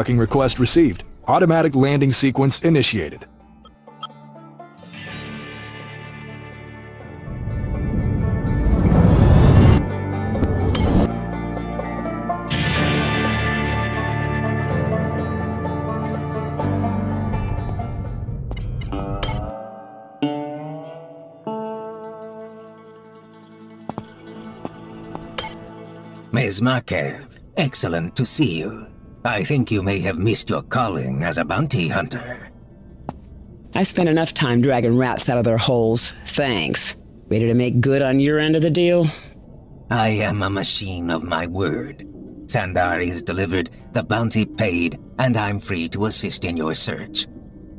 docking request received. Automatic landing sequence initiated. Ms. Markev, excellent to see you. I think you may have missed your calling as a bounty hunter. I spent enough time dragging rats out of their holes, thanks. Ready to make good on your end of the deal? I am a machine of my word. Sandar is delivered, the bounty paid, and I'm free to assist in your search.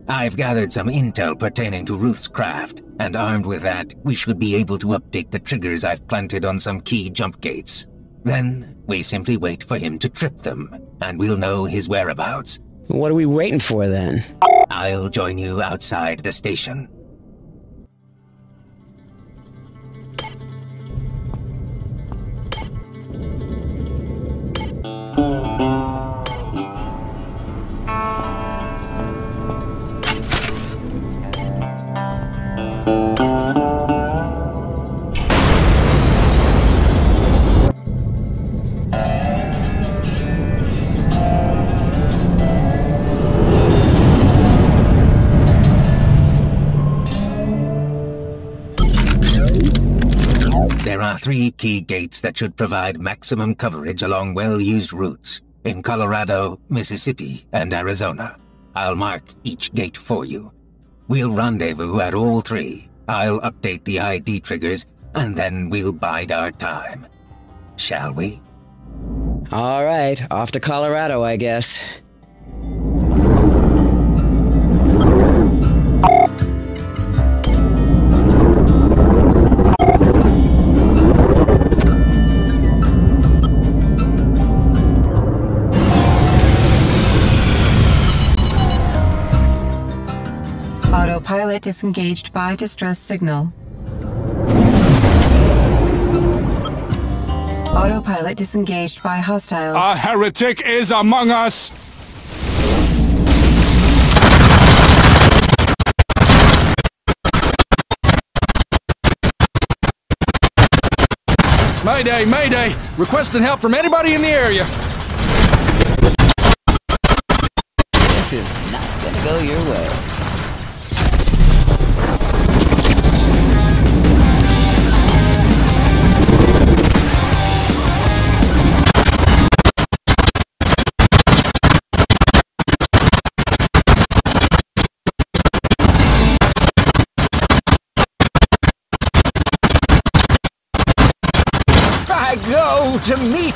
I've gathered some intel pertaining to Ruth's craft, and armed with that, we should be able to update the triggers I've planted on some key jump gates. Then, we simply wait for him to trip them, and we'll know his whereabouts. What are we waiting for, then? I'll join you outside the station. There are 3 key gates that should provide maximum coverage along well-used routes in Colorado, Mississippi, and Arizona. I'll mark each gate for you. We'll rendezvous at all 3. I'll update the ID triggers, and then we'll bide our time. Shall we? All right, off to Colorado, I guess. Pilot disengaged by distress signal. Autopilot disengaged by hostiles. A heretic is among us! Mayday, mayday! Requesting help from anybody in the area! This is not gonna go your way. I go to meet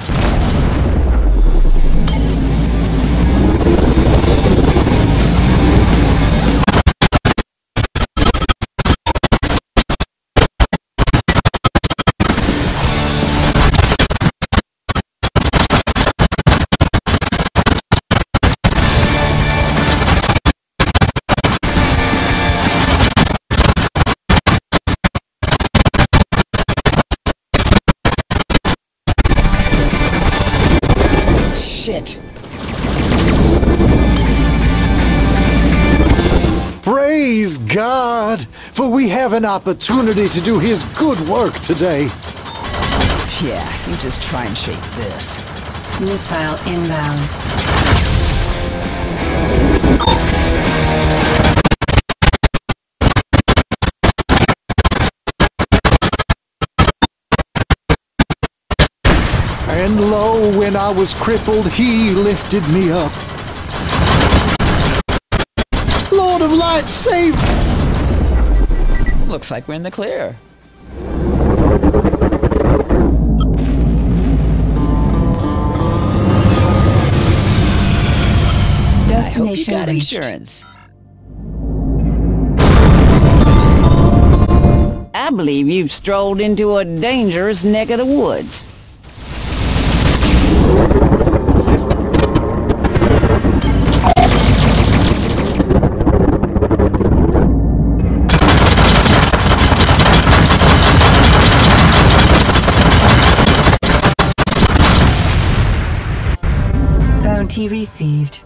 shit. Praise God, for we have an opportunity to do his good work today. Yeah, you just try and shake this. Missile inbound. And lo, when I was crippled, he lifted me up. Lord of Light, save! Looks like we're in the clear. Destination reached. I hope you got insurance. I believe you've strolled into a dangerous neck of the woods. Received.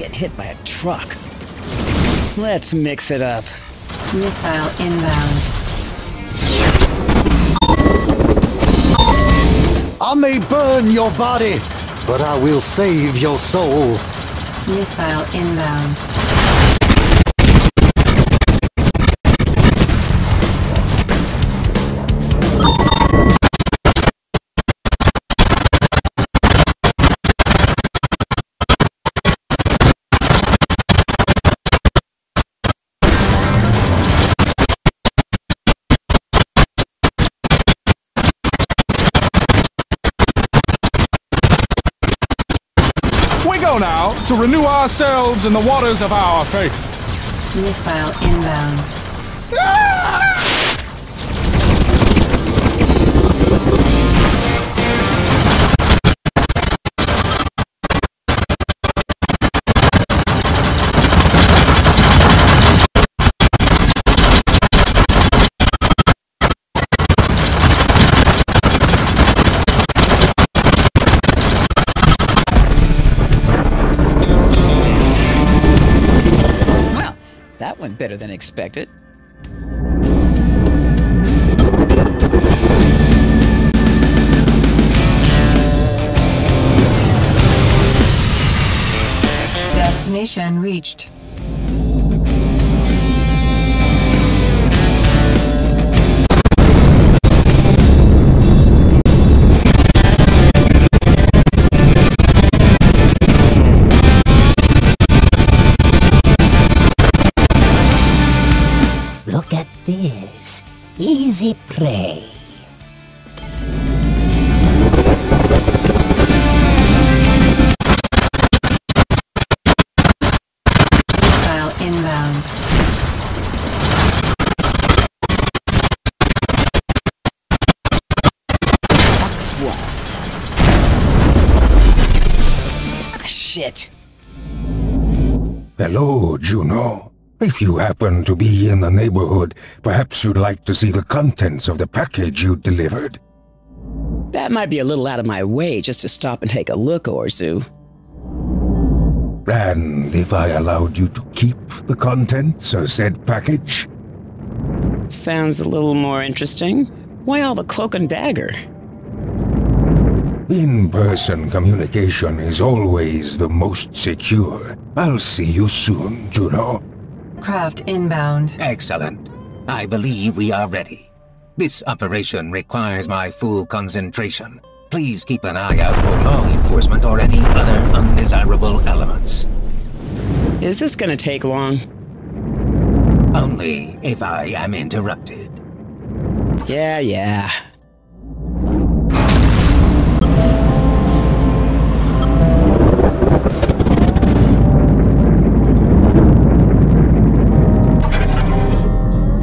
getting hit by a truck. Let's mix it up. Missile inbound. I may burn your body, but I will save your soul. Missile inbound. We go now to renew ourselves in the waters of our faith. Missile inbound. That went better than expected. Destination reached. Look at this. Easy prey. Missile inbound. Box one. Ah, shit. Hello, Juno. If you happen to be in the neighborhood, perhaps you'd like to see the contents of the package you delivered. That might be a little out of my way just to stop and take a look, Orzu. And if I allowed you to keep the contents of said package? Sounds a little more interesting. Why all the cloak and dagger? In-person communication is always the most secure. I'll see you soon, Juno. Craft inbound. Excellent. I believe we are ready. This operation requires my full concentration. Please keep an eye out for law enforcement or any other undesirable elements. Is this gonna take long? Only if I am interrupted. Yeah.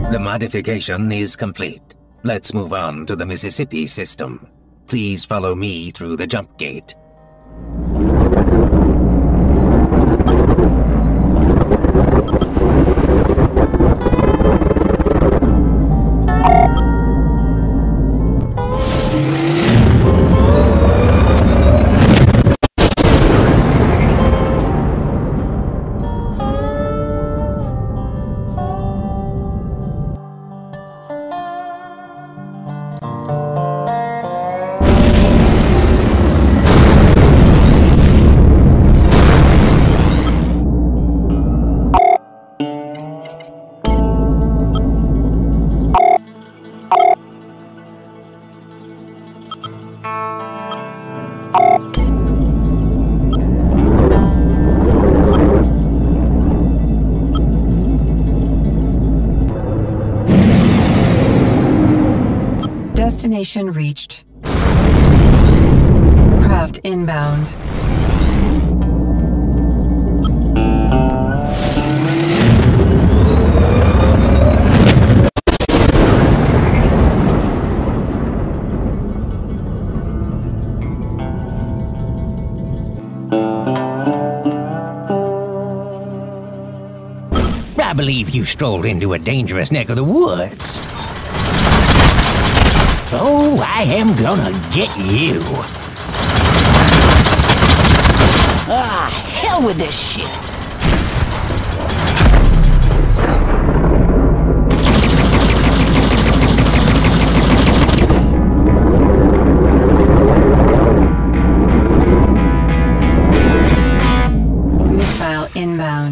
The modification is complete. Let's move on to the Mississippi system. Please follow me through the jump gate. Destination reached. Craft inbound. I believe you strolled into a dangerous neck of the woods. Oh, I am gonna get you. Ah, hell with this shit.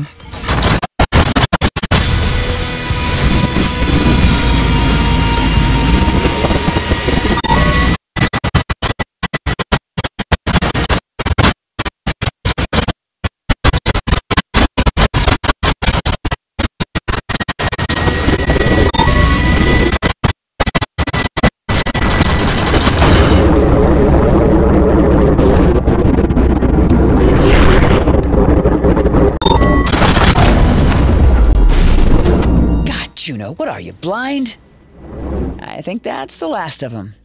friends. Juno, what are you, blind? I think that's the last of them.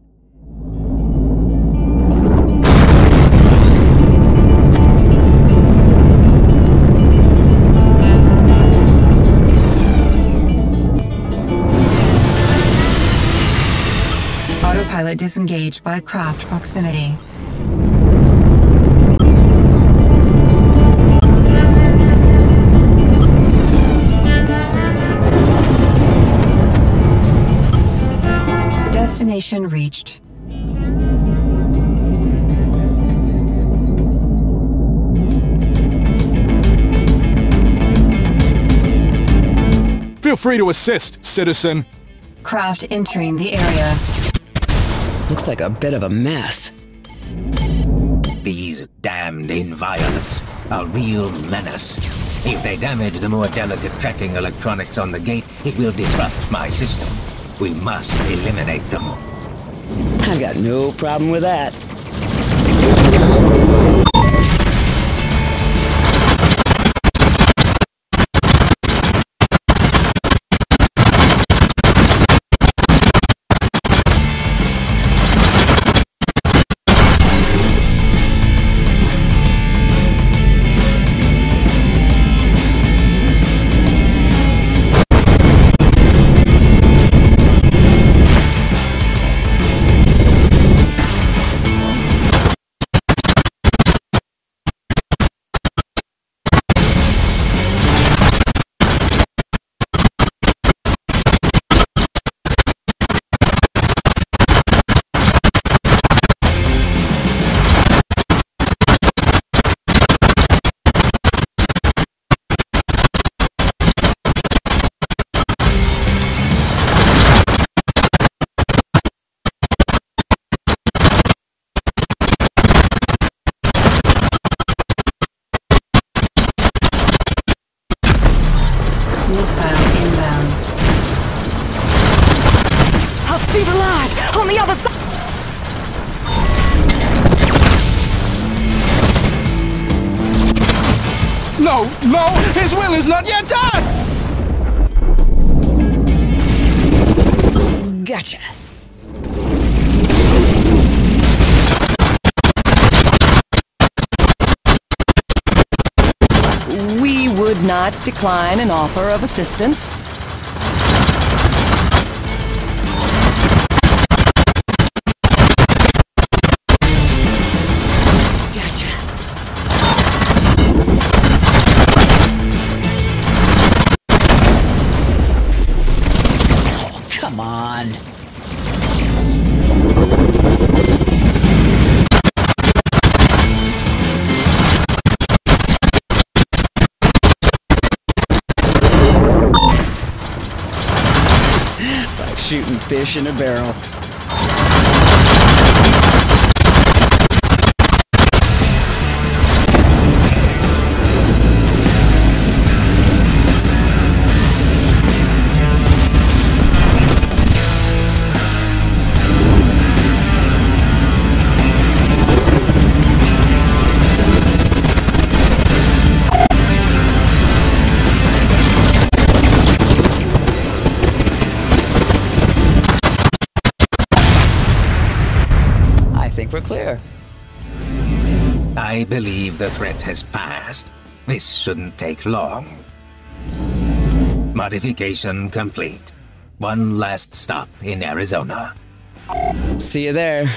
Autopilot disengaged by craft proximity. Destination reached. Feel free to assist, citizen. Craft entering the area. Looks like a bit of a mess. These damned inviolates are a real menace. If they damage the more delicate tracking electronics on the gate, it will disrupt my system. We must eliminate them. I got no problem with that. Missile inbound. I see the light on the other side. No, no, his will is not yet done. Gotcha. We would not decline an offer of assistance. Gotcha. Oh, come on. Shooting fish in a barrel. We're clear. I believe the threat has passed. This shouldn't take long. Modification complete. One last stop in Arizona. See you there.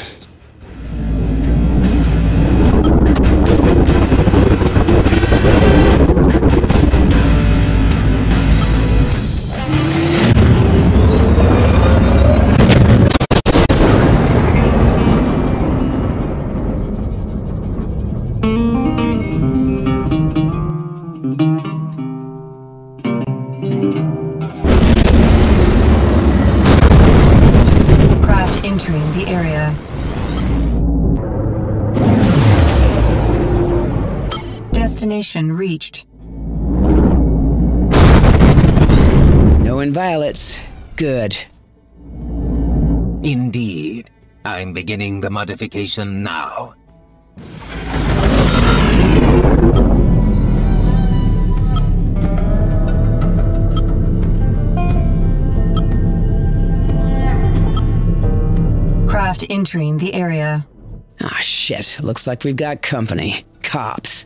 destination reached. No inviolates. Good. Indeed. I'm beginning the modification now. Craft entering the area. Ah, shit. Looks like we've got company. Cops.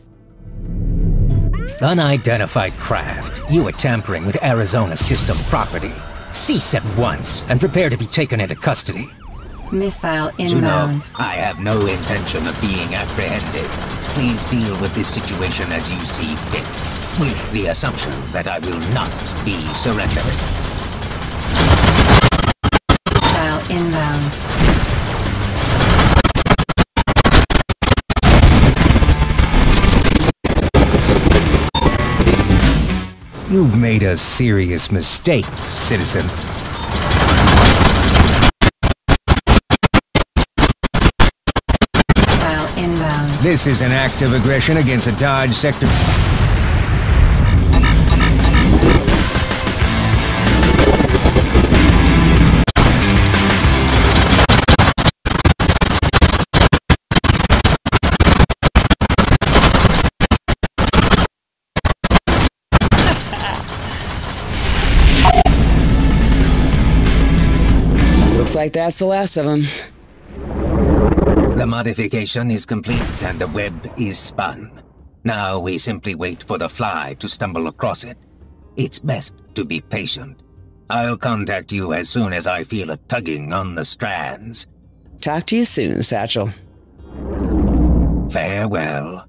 Unidentified craft. You are tampering with Arizona system property. Cease at once and prepare to be taken into custody. Missile inbound. Juno, I have no intention of being apprehended. Please deal with this situation as you see fit, with the assumption that I will not be surrendering. Missile inbound. You've made a serious mistake, citizen. Inbound. This is an act of aggression against the Dodge Sector. Looks like that's the last of them. The modification is complete and the web is spun. Now we simply wait for the fly to stumble across it. It's best to be patient. I'll contact you as soon as I feel a tugging on the strands. Talk to you soon, Satchel. Farewell.